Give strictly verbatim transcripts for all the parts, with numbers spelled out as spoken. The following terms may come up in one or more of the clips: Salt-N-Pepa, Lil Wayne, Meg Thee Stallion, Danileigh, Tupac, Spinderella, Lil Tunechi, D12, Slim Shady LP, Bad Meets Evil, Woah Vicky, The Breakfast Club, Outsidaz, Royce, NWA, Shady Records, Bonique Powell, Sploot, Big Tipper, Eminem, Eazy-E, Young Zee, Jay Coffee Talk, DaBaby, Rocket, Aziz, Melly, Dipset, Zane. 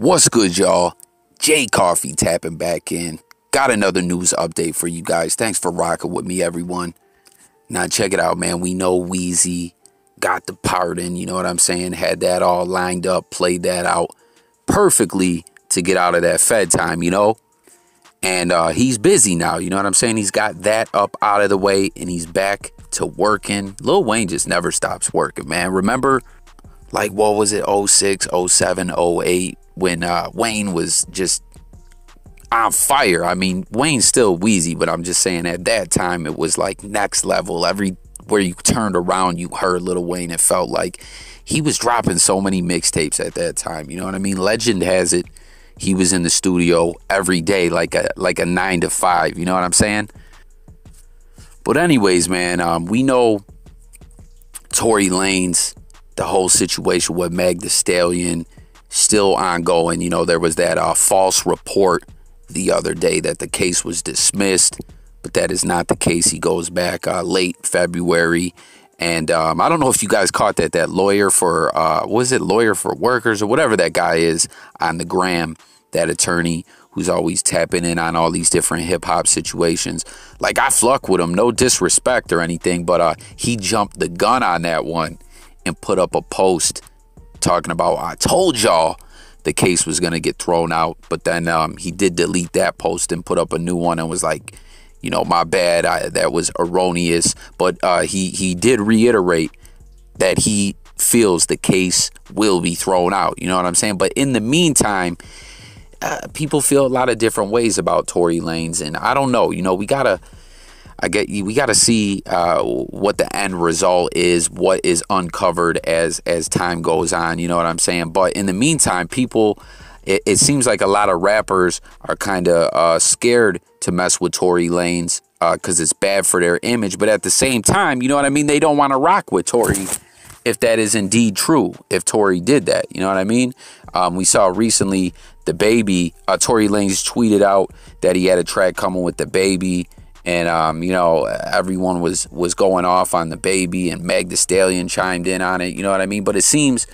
What's good, y'all? Jay Coffee tapping back in. Got another news update for you guys. Thanks for rocking with me, everyone. Now, check it out, man. We know Weezy got the pardon. You know what I'm saying? Had that all lined up, played that out perfectly to get out of that Fed time, you know? And uh, he's busy now, you know what I'm saying? He's got that up out of the way, and he's back to working. Lil Wayne just never stops working, man. Remember, like, what was it, oh six, oh seven, oh eight, when uh, Wayne was just on fire. I mean, Wayne's still Weezy, but I'm just saying at that time, it was like next level. Everywhere you turned around, you heard Lil Wayne. It felt like he was dropping so many mixtapes at that time, you know what I mean? Legend has it, he was in the studio every day, like a like a nine to five, you know what I'm saying? But anyways, man, um, we know Tory Lanez, the whole situation with Meg Thee Stallion, still ongoing. You know, there was that uh, false report the other day that the case was dismissed, but that is not the case. He goes back uh, late February. And um, I don't know if you guys caught that, that lawyer for, uh, what is it, lawyer for workers or whatever that guy is on the gram, that attorney who's always tapping in on all these different hip hop situations. Like, I fluck with him, no disrespect or anything, but uh, he jumped the gun on that one and put up a post talking about, I told y'all the case was going to get thrown out. But then um, he did delete that post and put up a new one and was like, you know, my bad, I, that was erroneous. But uh, he, he did reiterate that he feels the case will be thrown out. You know what I'm saying? But in the meantime, uh, people feel a lot of different ways about Tory Lanez. And I don't know, you know, we got to, I get we got to see uh, what the end result is, what is uncovered as as time goes on. You know what I'm saying? But in the meantime, people, it, it seems like a lot of rappers are kind of uh, scared to mess with Tory Lanez because uh, it's bad for their image. But at the same time, you know what I mean? They don't want to rock with Tory if that is indeed true, if Tory did that. You know what I mean? Um, we saw recently DaBaby, uh, Tory Lanez tweeted out that he had a track coming with DaBaby. And, um, you know, everyone was was going off on DaBaby, and Meg Thee Stallion chimed in on it. You know what I mean? But it seems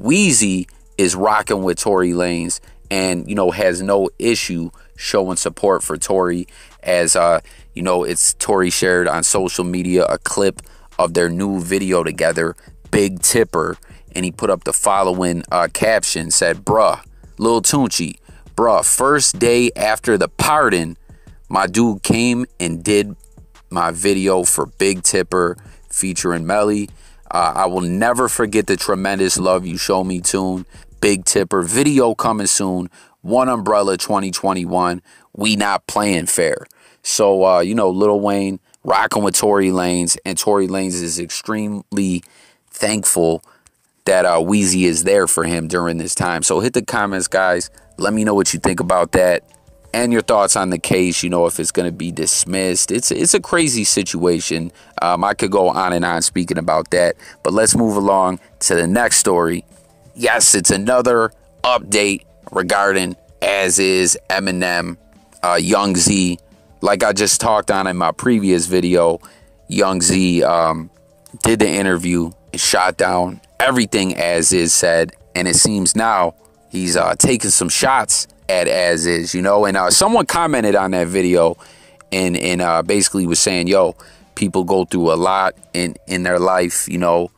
Weezy is rocking with Tory Lanez and, you know, has no issue showing support for Tory, as, uh, you know, it's Tory shared on social media a clip of their new video together, Big Tipper. And he put up the following uh, caption, said, bruh, Lil Tunechi, bruh, first day after the pardon, my dude came and did my video for Big Tipper featuring Melly. Uh, I will never forget the tremendous love you show me, tune. Big Tipper video coming soon. One Umbrella twenty twenty-one. We not playing fair. So, uh, you know, Lil Wayne rocking with Tory Lanez. And Tory Lanez is extremely thankful that uh, Weezy is there for him during this time. So hit the comments, guys. Let me know what you think about that. And your thoughts on the case, you know, if it's going to be dismissed. It's it's a crazy situation. Um, I could go on and on speaking about that. But let's move along to the next story. Yes, it's another update regarding Aziz, Eminem, uh, Young Zee. Like I just talked on in my previous video, Young Zee um, did the interview and shot down everything Aziz said. And it seems now he's uh, taking some shots at Aziz, you know. And uh, someone commented on that video and and uh, basically was saying, yo, people go through a lot in in their life, you know,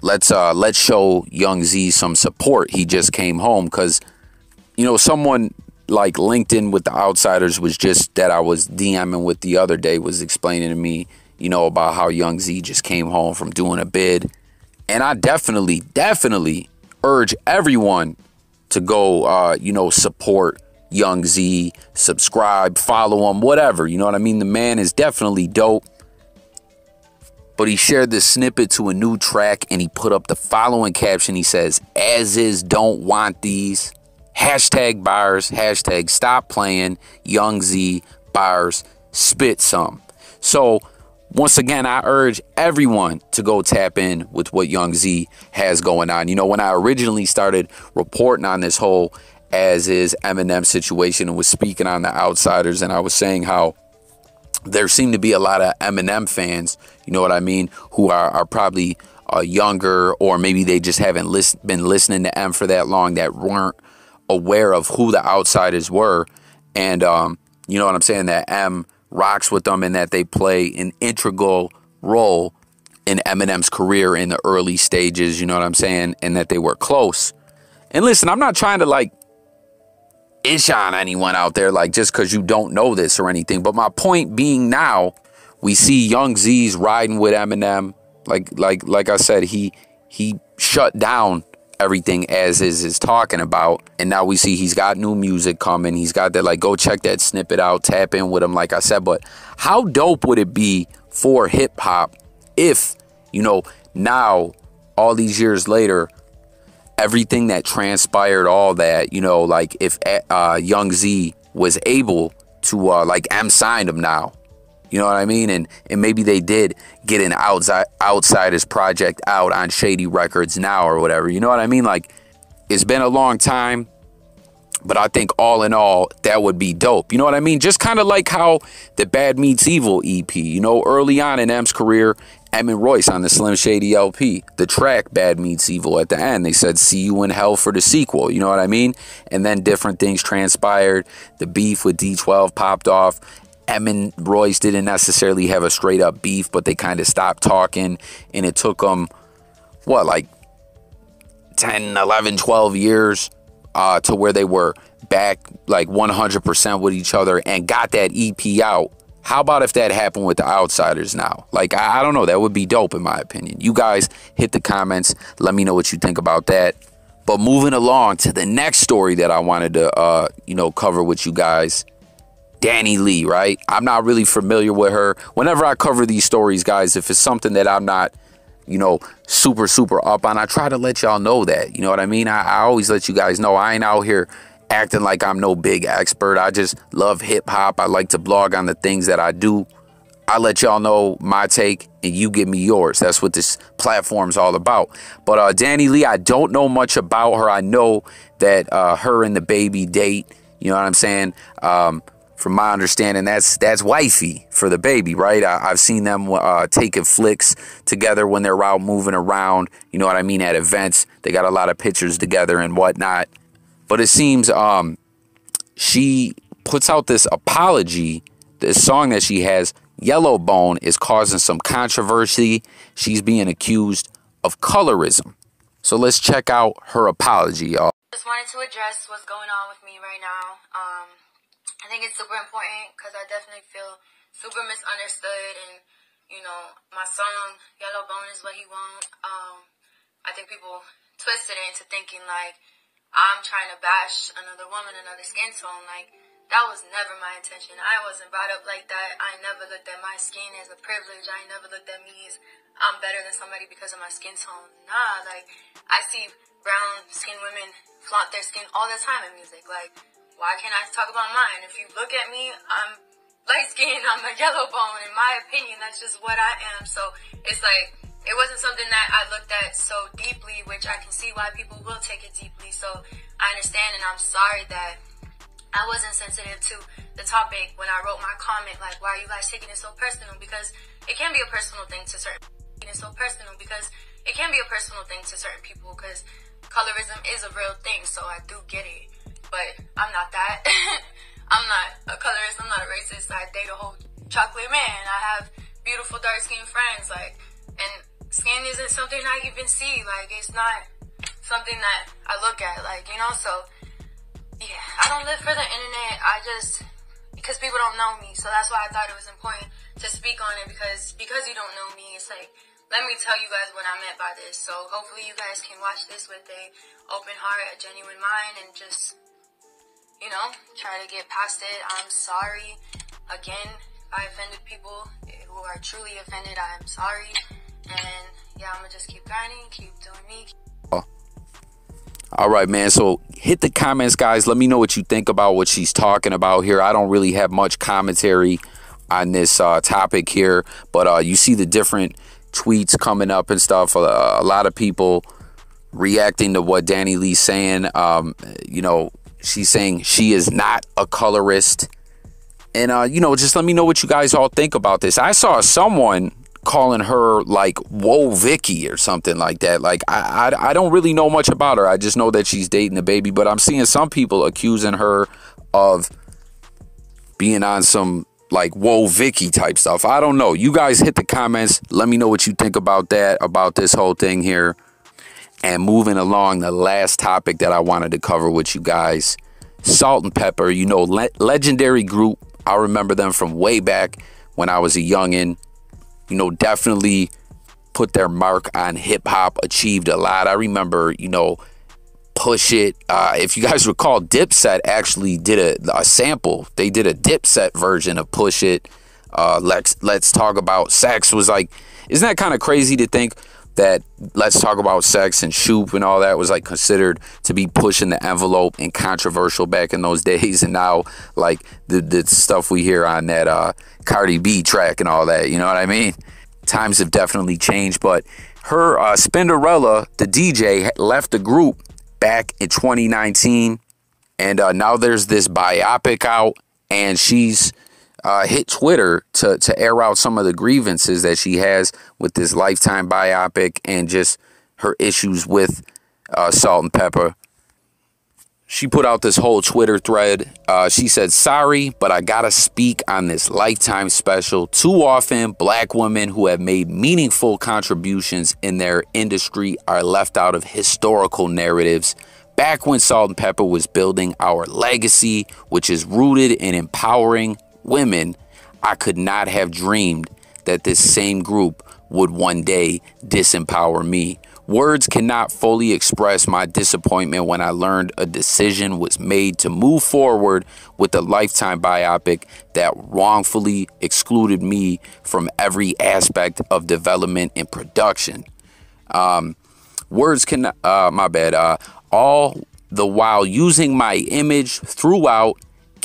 let's uh let's show Young Zee some support, he just came home. Because, you know, someone like LinkedIn with the Outsidaz was just that I was DMing with the other day was explaining to me, you know, about how Young Zee just came home from doing a bid. And I definitely definitely urge everyone to go, uh, you know, support Young Zee, subscribe, follow him, whatever. You know what I mean? The man is definitely dope. But he shared this snippet to a new track and he put up the following caption. He says, Aziz don't want these. Hashtag buyers, hashtag stop playing. Young Zee buyers, spit some. So once again, I urge everyone to go tap in with what Young Zee has going on. You know, when I originally started reporting on this whole Aziz Eminem situation and was speaking on the Outsidaz, and I was saying how there seem to be a lot of Eminem fans, you know what I mean, who are, are probably uh, younger, or maybe they just haven't list, been listening to M for that long, that weren't aware of who the Outsidaz were, and um, you know what I'm saying, that M rocks with them and that they play an integral role in Eminem's career in the early stages, you know what I'm saying, and that they were close. And listen, I'm not trying to like ish on anyone out there, like just because you don't know this or anything, but my point being, now we see Young Zee's riding with Eminem. Like, like, like I said, he he shut down everything as is is talking about, and now we see he's got new music coming. He's got that, like, go check that snippet out, tap in with him, like I said. But how dope would it be for hip hop if, you know, now all these years later, everything that transpired, all that, you know, like if uh, Young Zee was able to uh, like M signed him now. You know what I mean? And and maybe they did get an outside Outsidaz project out on Shady Records now or whatever. You know what I mean? Like, it's been a long time, but I think all in all, that would be dope. You know what I mean? Just kind of like how the Bad Meets Evil E P, you know, early on in M's career, M and Royce on the Slim Shady L P, the track Bad Meets Evil at the end, they said, see you in hell for the sequel. You know what I mean? And then different things transpired. The beef with D twelve popped off. Em and Royce didn't necessarily have a straight up beef, but they kind of stopped talking, and it took them, what, like ten, eleven, twelve years uh, to where they were back like one hundred percent with each other and got that E P out. How about if that happened with the Outsidaz now? Like, I, I don't know. That would be dope in my opinion. You guys hit the comments. Let me know what you think about that. But moving along to the next story that I wanted to, uh, you know, cover with you guys. Danileigh, right? I'm not really familiar with her. Whenever I cover these stories, guys, if it's something that I'm not, you know, super, super up on, I try to let y'all know that. You know what I mean? I, I always let you guys know I ain't out here acting like I'm no big expert. I just love hip hop. I like to blog on the things that I do. I let y'all know my take and you give me yours. That's what this platform's all about. But uh, Danileigh, I don't know much about her. I know that uh, her and DaBaby date. You know what I'm saying? Um, From my understanding, that's that's wifey for DaBaby, right? I, I've seen them uh, taking flicks together when they're out moving around. You know what I mean? At events, they got a lot of pictures together and whatnot. But it seems um, she puts out this apology. This song that she has, Yellow Bone, is causing some controversy. She's being accused of colorism. So let's check out her apology, y'all. Just wanted to address what's going on with me right now. Um... I think it's super important because I definitely feel super misunderstood, and, you know, my song, Yellow Bone, is what he wants. Um, I think people twisted it into thinking, like, I'm trying to bash another woman, another skin tone. Like, that was never my intention. I wasn't brought up like that. I never looked at my skin as a privilege. I never looked at me as I'm better than somebody because of my skin tone. Nah, like, I see brown-skinned women flaunt their skin all the time in music, like, why can't I talk about mine? If you look at me, I'm light-skinned, I'm a yellow bone. In my opinion, that's just what I am. So it's like, it wasn't something that I looked at so deeply, which I can see why people will take it deeply. So I understand, and I'm sorry that I wasn't sensitive to the topic when I wrote my comment. Like, why are you guys taking it so personal? Because it can be a personal thing to certain people. It's so personal because it can be a personal thing to certain people because colorism is a real thing, so I do get it. But I'm not that. I'm not a colorist. I'm not a racist. I date a whole chocolate man. I have beautiful dark-skinned friends. Like, and skin isn't something I even see. Like, it's not something that I look at. Like, you know, so, yeah. I don't live for the internet. I just, because people don't know me. So that's why I thought it was important to speak on it. Because, because you don't know me, it's like, let me tell you guys what I meant by this. So hopefully you guys can watch this with a open heart, a genuine mind, and just, you know, try to get past it. I'm sorry. Again, I offended people who are truly offended. I'm sorry. And yeah, I'm gonna just keep grinding, keep doing me. Oh. All right, man. So hit the comments, guys. Let me know what you think about what she's talking about here. I don't really have much commentary on this uh, topic here, but uh, you see the different tweets coming up and stuff. Uh, a lot of people reacting to what Danileigh's saying. Um, you know, she's saying she is not a colorist. And, uh, you know, just let me know what you guys all think about this. I saw someone calling her like Whoa Vicky or something like that. Like I, I I don't really know much about her. I just know that she's dating DaBaby, but I'm seeing some people accusing her of being on some like Whoa Vicky type stuff. I don't know. You guys hit the comments. Let me know what you think about that, about this whole thing here. And moving along, the last topic that I wanted to cover with you guys, Salt-N-Pepa, you know, le legendary group. I remember them from way back when I was a youngin'. You know, definitely put their mark on hip hop, achieved a lot. I remember, you know, Push It. Uh, if you guys recall, Dipset actually did a, a sample. They did a Dipset version of Push It. Uh, let's Let's Talk About Sex was like, isn't that kind of crazy to think that Let's Talk About Sex and Shoop and all that was like considered to be pushing the envelope and controversial back in those days, and now like the, the stuff we hear on that uh Cardi B track and all that, you know what I mean? Times have definitely changed, but her uh Spinderella, the D J, left the group back in twenty nineteen, and uh now there's this biopic out, and she's Uh, hit Twitter to, to air out some of the grievances that she has with this Lifetime biopic and just her issues with uh, Salt-N-Pepa. She put out this whole Twitter thread. Uh, she said, "Sorry, but I gotta speak on this Lifetime special. Too often, black women who have made meaningful contributions in their industry are left out of historical narratives. Back when Salt-N-Pepa was building our legacy, which is rooted in empowering women, I could not have dreamed that this same group would one day disempower me. Words cannot fully express my disappointment when I learned a decision was made to move forward with a Lifetime biopic that wrongfully excluded me from every aspect of development and production. Um, words cannot, uh, my bad, uh, all the while using my image throughout.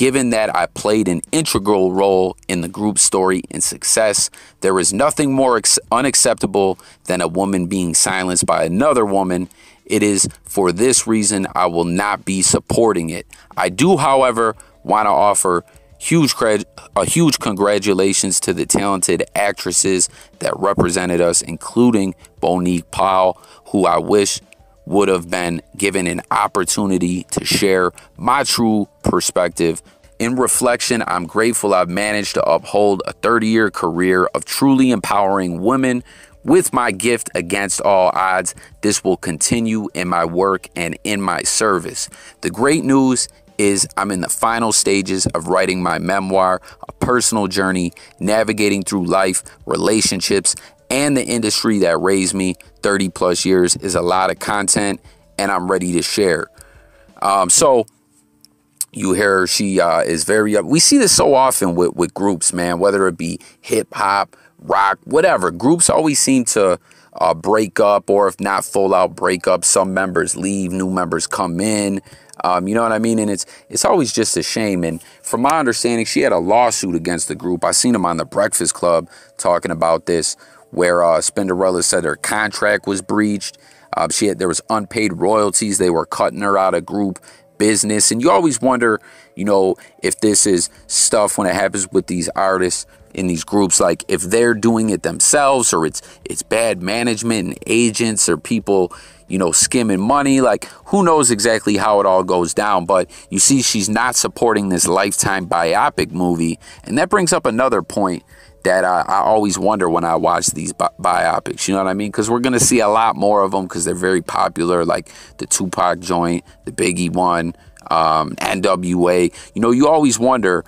Given that I played an integral role in the group's story and success, there is nothing more unacceptable than a woman being silenced by another woman. It is for this reason I will not be supporting it. I do, however, want to offer huge cred a huge congratulations to the talented actresses that represented us, including Bonique Powell, who I wish would have been given an opportunity to share my true perspective. In reflection, I'm grateful I've managed to uphold a thirty-year career of truly empowering women. With my gift against all odds, this will continue in my work and in my service. The great news is I'm in the final stages of writing my memoir, a personal journey navigating through life, relationships, and the industry that raised me. Thirty plus years is a lot of content, and I'm ready to share." Um, so you hear her, she uh, is very up. We see this so often with, with groups, man, whether it be hip hop, rock, whatever. Groups always seem to uh, break up, or if not full out break up, some members leave, new members come in. Um, you know what I mean? And it's it's always just a shame. And from my understanding, she had a lawsuit against the group. I seen them on The Breakfast Club talking about this, where uh, Spinderella said her contract was breached. Uh, she had there was unpaid royalties. They were cutting her out of group business. And you always wonder, you know, if this is stuff when it happens with these artists in these groups, like if they're doing it themselves, or it's it's bad management and agents, or people, you know, skimming money. Like, who knows exactly how it all goes down. But you see, she's not supporting this Lifetime biopic movie. And that brings up another point that I, I always wonder when I watch these bi biopics, you know what I mean? Because we're going to see a lot more of them because they're very popular, like the Tupac joint, the Biggie one, um, N W A. You know, you always wonder,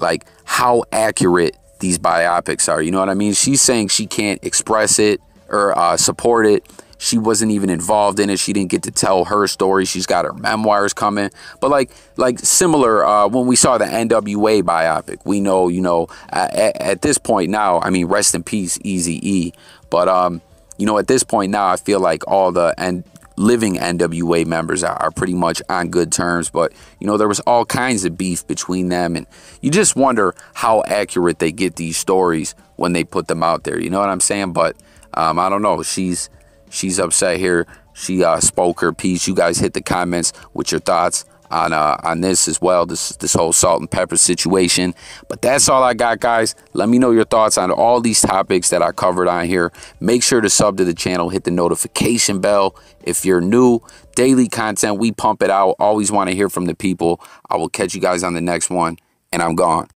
like, how accurate these biopics are, you know what I mean? She's saying she can't express it or uh, support it. She wasn't even involved in it. She didn't get to tell her story. She's got her memoirs coming. But like like similar, uh, when we saw the N W A biopic, we know, you know, at, at this point now, I mean, rest in peace, Eazy-E. But, um, you know, at this point now, I feel like all the and living N W A members are, are pretty much on good terms. But, you know, there was all kinds of beef between them. And you just wonder how accurate they get these stories when they put them out there. You know what I'm saying? But um, I don't know. She's... She's upset here. She uh, spoke her piece. You guys hit the comments with your thoughts on uh, on this as well, this this whole salt and pepper situation. But that's all I got, guys. Let me know your thoughts on all these topics that I covered on here. Make sure to sub to the channel, hit the notification bell if you're new. Daily content, we pump it out. Always want to hear from the people. I will catch you guys on the next one, and I'm gone.